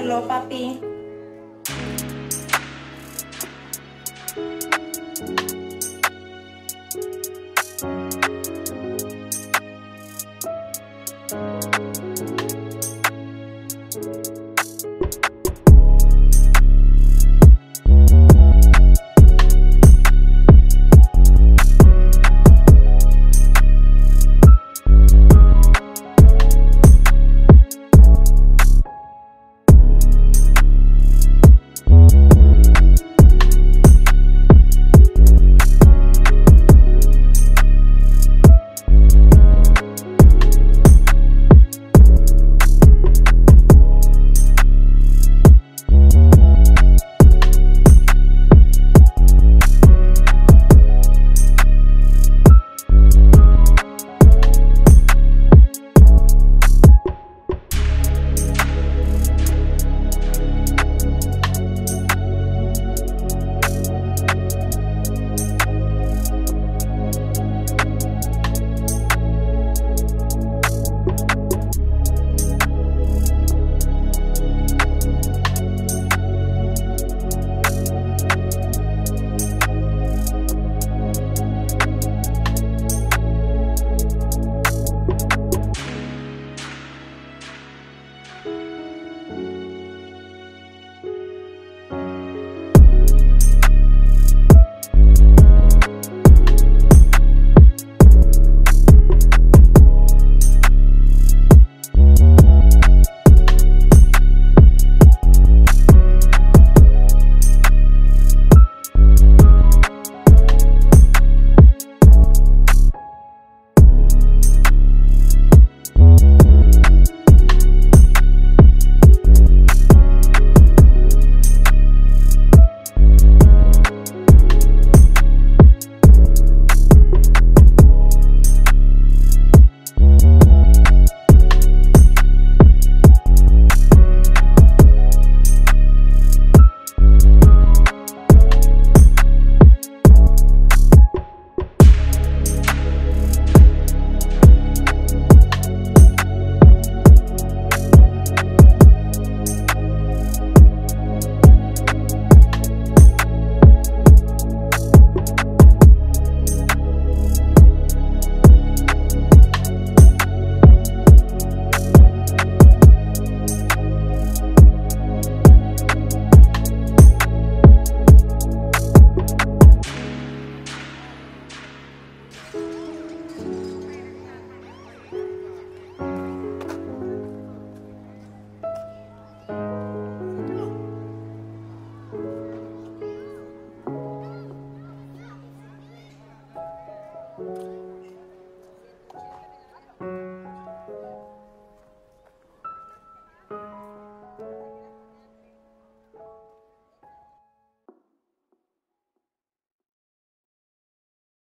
Hello, puppy.